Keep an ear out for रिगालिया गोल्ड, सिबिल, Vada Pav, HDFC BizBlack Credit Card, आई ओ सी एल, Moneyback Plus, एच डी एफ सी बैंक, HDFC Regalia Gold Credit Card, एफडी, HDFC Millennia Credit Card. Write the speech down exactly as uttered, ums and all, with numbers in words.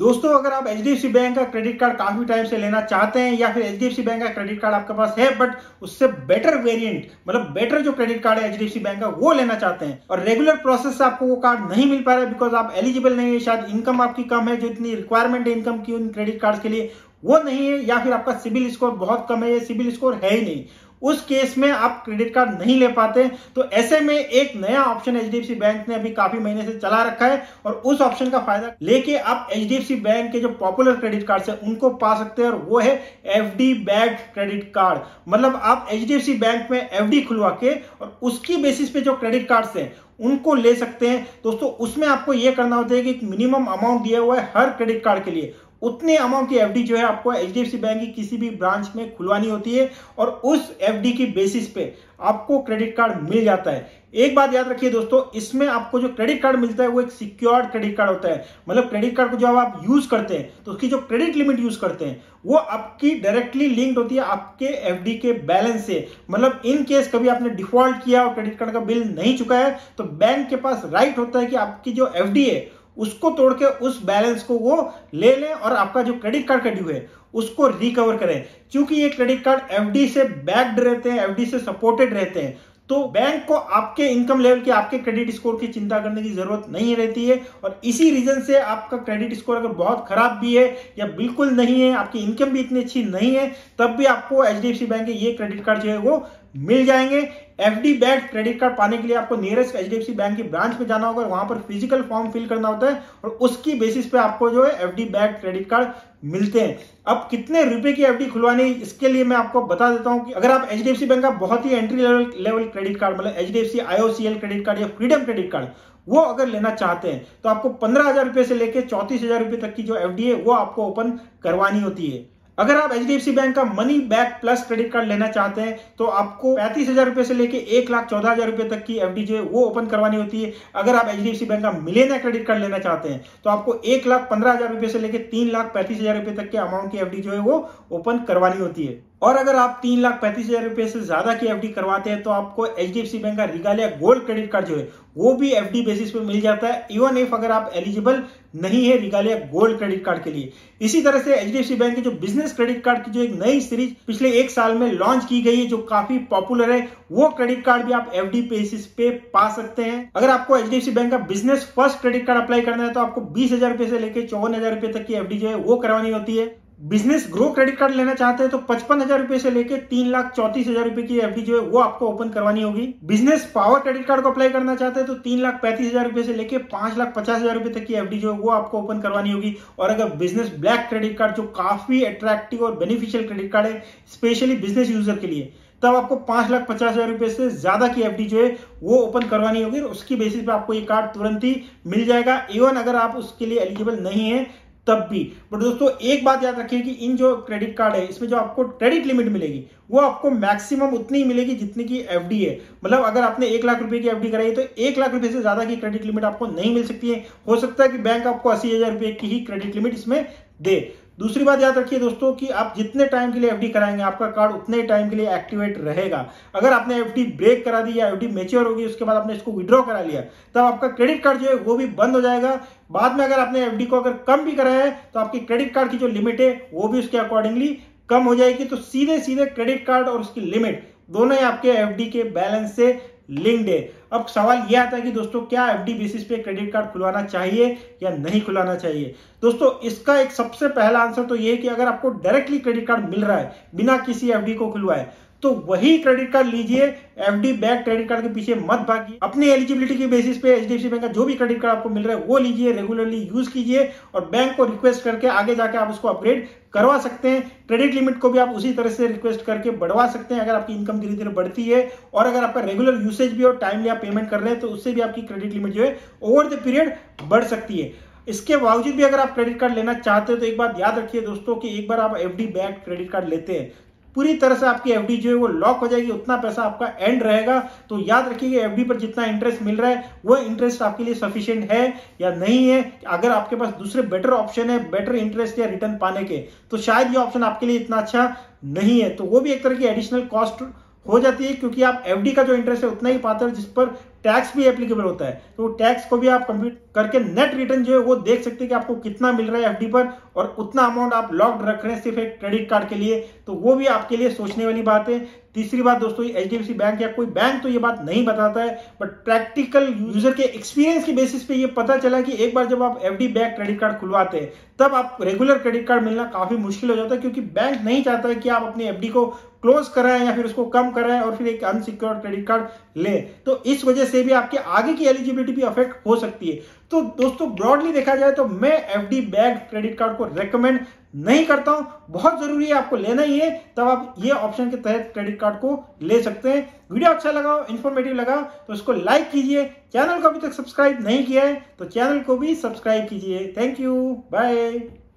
दोस्तों अगर आप एच डी एफ सी बैंक का क्रेडिट कार्ड काफी टाइम से लेना चाहते हैं या फिर एच डी एफ सी बैंक का क्रेडिट कार्ड आपके पास है बट उससे बेटर वेरिएंट मतलब बेटर जो क्रेडिट कार्ड है एच डी एफ सी बैंक का वो लेना चाहते हैं और रेगुलर प्रोसेस से आपको वो कार्ड नहीं मिल पा रहा है बिकॉज आप एलिजिबल नहीं है, शायद इनकम आपकी कम है, जो इतनी रिक्वायरमेंट है इनकम की उन क्रेडिट कार्ड के लिए वो नहीं है, या फिर आपका सिबिल स्कोर बहुत कम है या सिबिल स्कोर है ही नहीं, उस केस में आप क्रेडिट कार्ड नहीं ले पाते। तो ऐसे में एक नया option एच डी एफ सी बैंक ने अभी काफी महीने से चला रखा है और उस ऑप्शन का फायदा लेके आप एच डी एफ सी बैंक के जो पॉपुलर क्रेडिट कार्ड है उनको पा सकते हैं और वो है F D backed credit card. मतलब आप एच डी एफ सी बैंक में एफ डी खुलवा के और उसकी बेसिस पे जो क्रेडिट कार्ड्स हैं उनको ले सकते हैं। दोस्तों उसमें आपको यह करना होता है कि एक मिनिमम अमाउंट दिया हुआ है हर क्रेडिट कार्ड के लिए, उतने अमाउंट की एफडी जो है आपको एच डी एफ सी बैंक की किसी भी ब्रांच में खुलवानी होती है और उस एफडी की बेसिस पे आपको क्रेडिट कार्ड मिल जाता है। एक बात याद रखिए दोस्तों, इसमें आपको जो क्रेडिट कार्ड मिलता है वो एक सिक्योर्ड क्रेडिट कार्ड होता है। मतलब क्रेडिट कार्ड को जब आप यूज करते हैं तो उसकी जो क्रेडिट लिमिट यूज करते हैं वो आपकी डायरेक्टली लिंक्ड होती है आपके एफडी के बैलेंस से। मतलब इन केस कभी आपने डिफॉल्ट किया और क्रेडिट कार्ड का बिल नहीं चुका है तो बैंक के पास राइट होता है कि आपकी जो एफडी है उसको तोड़ के उस बैलेंस को वो ले लें और आपका जो क्रेडिट कार्ड का ड्यू है उसको रिकवर करें। क्योंकि ये क्रेडिट कार्ड एफडी से बैक्ड रहते हैं, एफडी से सपोर्टेड रहते हैं, तो बैंक को आपके इनकम लेवल की, आपके क्रेडिट स्कोर की चिंता करने की जरूरत नहीं रहती है। और इसी रीजन से आपका क्रेडिट स्कोर अगर बहुत खराब भी है या बिल्कुल नहीं है, आपकी इनकम भी इतनी अच्छी नहीं है, तब भी आपको एच डी एफ सी बैंक के ये क्रेडिट कार्ड जो है वो मिल जाएंगे। एफडी बैक्ड क्रेडिट कार्ड पाने के लिए आपको nearest एच डी एफ सी बैंक की ब्रांच में जाना होगा, वहां पर फिजिकल फॉर्म फिल करना होता है और उसकी बेसिस पे आपको जो है एफडी बैक्ड क्रेडिट कार्ड मिलते हैं। अब कितने रुपए की एफडी खुलवानी इसके लिए मैं आपको बता देता हूं कि अगर आप एच डी एफ सी बैंक का बहुत ही entry level level credit card मतलब H D F C आई ओ सी एल credit card या फ्रीडम क्रेडिट कार्ड वो अगर लेना चाहते हैं तो आपको पंद्रह हजार रुपए से लेकर चौंतीस हजार रुपए तक की जो एफडी है वो आपको ओपन करवानी होती है। अगर आप एच डी एफ सी बैंक का money back plus credit card लेना चाहते हैं तो आपको पैंतीस हजार रुपए से लेके एक लाख चौदह हजार रुपए तक की एफडी जो है वो ओपन करवानी होती है। अगर आप एच डी एफ सी बैंक का मिलेनिया क्रेडिट कार्ड लेना चाहते हैं तो आपको एक लाख पंद्रह हजार रुपए से लेके तीन लाख पैंतीस हजार रुपए तक के अमाउंट की एफडी जो है वो ओपन करवानी होती है। और अगर आप तीन लाख पैंतीस हजार रुपए से ज्यादा की एफडी करवाते हैं तो आपको एच डी एफ सी बैंक का रिगालिया गोल्ड क्रेडिट कार्ड जो है वो भी एफडी बेसिस पे मिल जाता है, इवन इफ अगर आप एलिजिबल नहीं है रिगालिया गोल्ड क्रेडिट कार्ड के लिए। इसी तरह से एच डी एफ सी बैंक के जो बिजनेस क्रेडिट कार्ड की जो एक नई सीरीज पिछले एक साल में लॉन्च की गई है जो काफी पॉपुलर है, वो क्रेडिट कार्ड भी आप एफडी बेसिस पे पा सकते हैं। अगर आपको एच डी एफ सी बैंक का business first credit card apply करना है तो आपको बीस हजार रुपए से लेकर चौवन हजार रुपए तक की एफडी जो है वो करवानी होती है। बिजनेस ग्रो क्रेडिट कार्ड लेना चाहते हैं तो पचपन हजार रुपए से लेकर तीन लाख चौंतीस हजार रुपए की एफडी जो है वो आपको ओपन करवानी होगी। बिजनेस पावर क्रेडिट कार्ड को अप्लाई करना चाहते हैं तो तीन लाख पैंतीस हजार रुपए से लेकर पांच लाख पचास हजार रुपए तक की एफडी जो है वो आपको ओपन करवानी होगी। और अगर बिजनेस ब्लैक क्रेडिट कार्ड जो काफी अट्रैक्टिव और बेनिफिशियल क्रेडिट कार्ड है स्पेशली बिजनेस यूजर के लिए, तब आपको पांच लाख पचास हजार रुपए से ज्यादा की एफडी जो है वो ओपन करवानी होगी और उसकी बेसिस पे आपको ये कार्ड तुरंत ही मिल जाएगा, इवन अगर आप उसके लिए एलिजिबल नहीं है तब भी। बट दोस्तों एक बात याद रखिए कि इन जो क्रेडिट कार्ड है इसमें जो आपको क्रेडिट लिमिट मिलेगी वो आपको मैक्सिमम उतनी ही मिलेगी जितनी की एफडी है। मतलब अगर आपने एक लाख रुपए की एफडी कराई तो एक लाख रुपए से ज्यादा की क्रेडिट लिमिट आपको नहीं मिल सकती है। हो सकता है कि बैंक आपको अस्सी हजार रुपए की ही क्रेडिट लिमिट इसमें दे। दूसरी बात याद रखिए दोस्तों कि आप जितने टाइम के लिए एफडी कराएंगे आपका कार्ड उतने टाइम के लिए एक्टिवेट रहेगा। अगर आपने एफडी ब्रेक करा दी या एफडी मैच्योर होगी उसके बाद आपने इसको विड्रॉ करा लिया तब आपका क्रेडिट कार्ड जो है वो भी बंद हो जाएगा। बाद में अगर आपने एफडी को अगर कम भी कराया है तो आपकी क्रेडिट कार्ड की जो लिमिट है वो भी उसके अकॉर्डिंगली कम हो जाएगी। तो सीधे सीधे क्रेडिट कार्ड और उसकी लिमिट दोनों ही आपके एफडी के बैलेंस से लिंक्ड है। अब सवाल यह आता है कि दोस्तों क्या एफडी बेसिस पे क्रेडिट कार्ड खुलवाना चाहिए या नहीं खुलवाना चाहिए। दोस्तों इसका एक सबसे पहला आंसर तो यह है कि अगर आपको डायरेक्टली क्रेडिट कार्ड मिल रहा है बिना किसी एफडी को खुलवाए तो वही क्रेडिट कार्ड लीजिए, एफडी बैक क्रेडिट कार्ड के पीछे मत भागिए। अपनी एलिजिबिलिटी की बेसिस पे एच डी एफ सी बैंक का जो भी क्रेडिट कार्ड आपको मिल रहा है वो लीजिए, रेगुलरली यूज कीजिए और बैंक को रिक्वेस्ट करके आगे जाके आप उसको अपग्रेड करवा सकते हैं। क्रेडिट लिमिट को भी आप उसी तरह से रिक्वेस्ट करके बढ़वा सकते हैं अगर आपकी इनकम धीरे धीरे बढ़ती है। और अगर आपका रेगुलर यूसेज भी और टाइमली आप पेमेंट कर रहे हैं तो उससे भी आपकी क्रेडिट लिमिट जो है ओवर द पीरियड बढ़ सकती है। इसके बावजूद भी अगर आप क्रेडिट कार्ड लेना चाहते हो तो एक बात याद रखिए दोस्तों कि एक बार आप एफडी बैक क्रेडिट कार्ड लेते हैं पूरी तरह से आपकी एफडी जो है वो लॉक हो जाएगी, उतना पैसा आपका एंड रहेगा। तो याद रखिए एफडी पर जितना इंटरेस्ट मिल रहा है वो इंटरेस्ट आपके लिए सफिशिएंट है या नहीं है। अगर आपके पास दूसरे बेटर ऑप्शन है बेटर इंटरेस्ट या रिटर्न पाने के तो शायद ये ऑप्शन आपके लिए इतना अच्छा नहीं है, तो वो भी एक तरह की एडिशनल कॉस्ट हो जाती है, क्योंकि आप एफडी का जो इंटरेस्ट है उतना ही पाते हो, जिस पर टैक्स भी एप्लीकेबल होता है। तो टैक्स को भी आप कंप्यूट करके नेट रिटर्न जो है वो देख सकते हैं कि आपको कितना मिल रहा है एफडी पर, और उतना अमाउंट आप लॉक्ड रख रहे हैं सिर्फ एक क्रेडिट कार्ड के लिए। तो वो भी आपके लिए सोचने वाली बात है। तीसरी बात दोस्तों, एचडीएफसी बैंक या कोई बैंक तो ये बात नहीं बताता है, बट प्रैक्टिकल यूजर के एक्सपीरियंस के बेसिस पे ये पता चला कि एक बार जब आप एफडी बैक क्रेडिट कार्ड खुलवाते हैं तब आप रेगुलर क्रेडिट कार्ड मिलना काफी मुश्किल हो जाता है, क्योंकि बैंक नहीं चाहता है कि आप अपनी एफडी को क्लोज कराएं या फिर उसको कम कराएं और फिर एक अनसिक्योर्ड क्रेडिट कार्ड लें। तो इस वजह से भी आपके आगे की एलिजिबिलिटी भी अफेक्ट हो सकती है। तो दोस्तों ब्रॉडली देखा जाए तो मैं एफडी बैक क्रेडिट कार्ड को रेकमेंड नहीं करता हूं। बहुत जरूरी है, आपको लेना ही है तब आप ये ऑप्शन के तहत क्रेडिट कार्ड को ले सकते हैं। वीडियो अच्छा लगा हो, इंफॉर्मेटिव लगा हो तो इसको लाइक कीजिए। चैनल को अभी तक सब्सक्राइब नहीं किया है तो चैनल को भी सब्सक्राइब कीजिए। Thank you, bye.